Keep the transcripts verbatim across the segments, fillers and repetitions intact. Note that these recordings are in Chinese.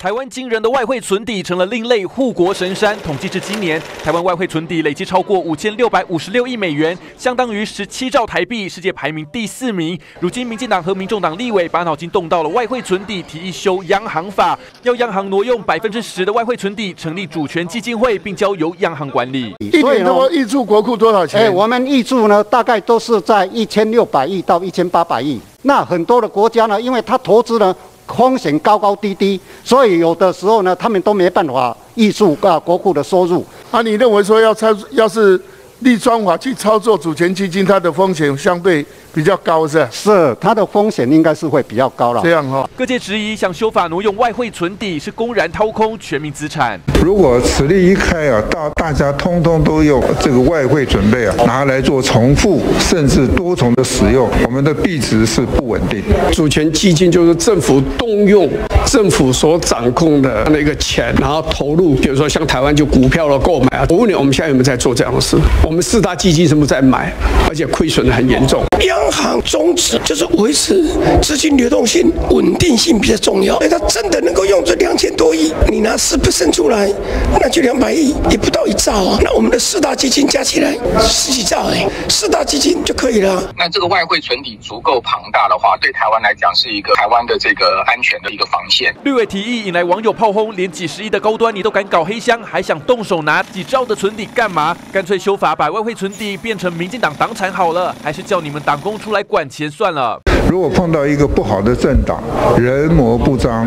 台湾惊人的外汇存底成了另类护国神山。统计至今年，台湾外汇存底累计超过五千六百五十六亿美元，相当于十七兆台币，世界排名第四名。如今，民进党和民众党立委把脑筋动到了外汇存底，提议修央行法，要央行挪用百分之十的外汇存底，成立主权基金会，并交由央行管理。所以呢，挹注国库多少钱？哎，我们挹注呢，大概都是在一千六百亿到一千八百亿。那很多的国家呢，因为它投资呢。 风险高高低低，所以有的时候呢，他们都没办法挹注啊国库的收入。啊，你认为说要操，要是立专法去操作主权基金，它的风险相对比较高，是吧？是，它的风险应该是会比较高了。这样哈、哦，各界质疑想修法挪用外汇存底是公然掏空全民资产。如果此例一开啊，大大家通通都用这个外汇准备啊，拿来做重复甚至多重的使用，我们的币值是不稳定。主权基金就是政府动用政府所掌控的那个钱，然后投入，比如说像台湾就股票的购买啊。我问你，我们现在有没有在做这样的事？我们四大基金全部在买，而且亏损的很严重。 央行宗旨就是维持资金流动性稳定性比较重要，因为它真的能够用这两千多亿，你拿四 percent 出来，那就两百亿，也不到一兆啊。那我们的四大基金加起来十几兆哎，四大基金就可以了。那这个外汇存底足够庞大的话，对台湾来讲是一个台湾的这个安全的一个防线。绿委提议引来网友炮轰，连几十亿的高端你都敢搞黑箱，还想动手拿几兆的存底干嘛？干脆修法把外汇存底变成民进党党产好了，还是叫你们党。 公出来管钱算了。如果碰到一个不好的政党，人模不彰，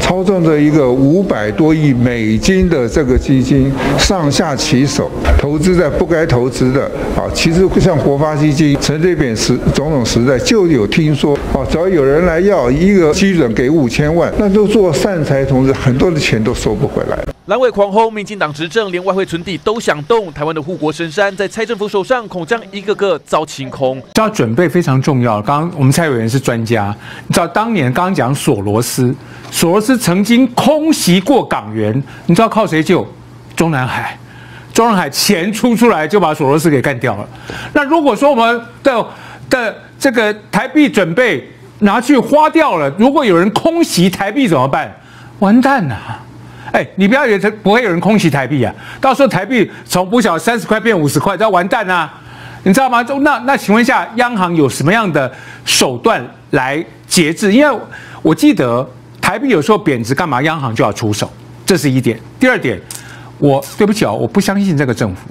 操纵着一个五百多亿美金的这个基金上下其手，投资在不该投资的啊，其实像国发基金、陈水扁时种种时代就有听说啊，只要有人来要一个基准给五千万，那都做善财童子，很多的钱都收不回来。 蓝委狂轰，民进党执政连外汇存底都想动，台湾的护国神山在蔡政府手上，恐将一个个遭清空。要准备非常重要。刚刚我们蔡委员是专家，你知道当年刚刚讲索罗斯，索罗斯曾经空袭过港元，你知道靠谁救？中南海，中南海钱出出来就把索罗斯给干掉了。那如果说我们的的这个台币准备拿去花掉了，如果有人空袭台币怎么办？完蛋啊！ 哎，你不要以为不会有人空袭台币啊！到时候台币从不小三十块变五十块，这完蛋啊！你知道吗？那那请问一下，央行有什么样的手段来节制？因为我记得台币有时候贬值，干嘛央行就要出手？这是一点。第二点，我对不起哦，我不相信这个政府，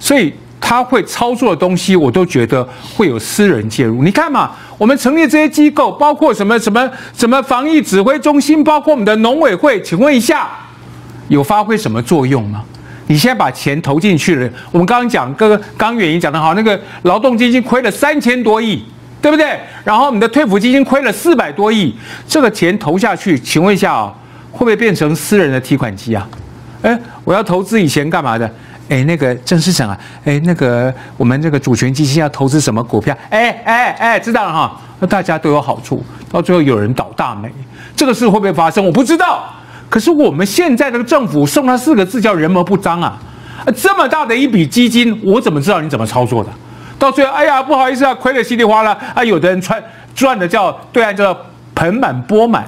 所以他会操作的东西，我都觉得会有私人介入。你看嘛，我们成立这些机构，包括什么什么什么防疫指挥中心，包括我们的农委会，请问一下。 有发挥什么作用吗？你现在把钱投进去了，我们刚刚讲，各个刚远仪讲得好，那个劳动基金亏了三千多亿，对不对？然后我们的退抚基金亏了四百多亿，这个钱投下去，请问一下啊、哦，会不会变成私人的提款机啊？哎，我要投资以前干嘛的？哎，那个郑市长啊，哎，那个我们这个主权基金要投资什么股票？哎哎哎，知道了哈，那大家都有好处，到最后有人倒大霉，这个事会不会发生？我不知道。 可是我们现在的政府送他四个字叫人模不彰啊！这么大的一笔基金，我怎么知道你怎么操作的？到最后，哎呀，不好意思啊，亏得稀里哗啦啊！有的人赚赚的叫对岸叫盆满钵满，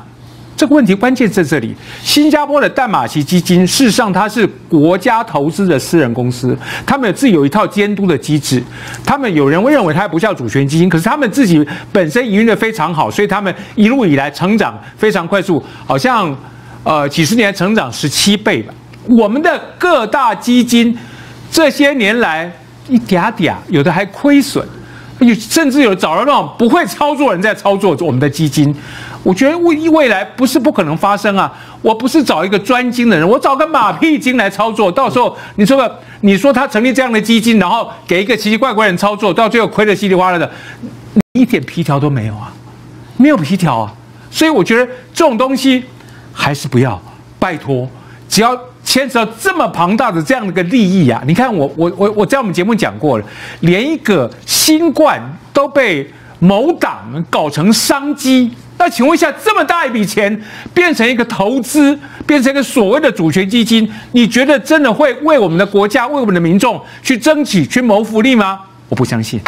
这个问题关键在这里。新加坡的淡马锡基金，事实上它是国家投资的私人公司，他们自有一套监督的机制。他们有人会认为它不叫主权基金，可是他们自己本身营运的非常好，所以他们一路以来成长非常快速，好像。 呃，几十年成长十七倍吧。我们的各大基金这些年来一嗲嗲，有的还亏损，有甚至有找到那种不会操作人在操作我们的基金。我觉得未未来不是不可能发生啊！我不是找一个专精的人，我找个马屁精来操作。到时候你说吧，你说他成立这样的基金，然后给一个奇奇怪怪人操作，到最后亏得稀里哗啦的，一点皮条都没有啊，没有皮条啊！所以我觉得这种东西。 还是不要，拜托！只要牵扯到这么庞大的这样的一个利益啊，你看我我我我在我们节目讲过了，连一个新冠都被某党搞成商机。那请问一下，这么大一笔钱变成一个投资，变成一个所谓的主权基金，你觉得真的会为我们的国家、为我们的民众去争取、去谋福利吗？我不相信。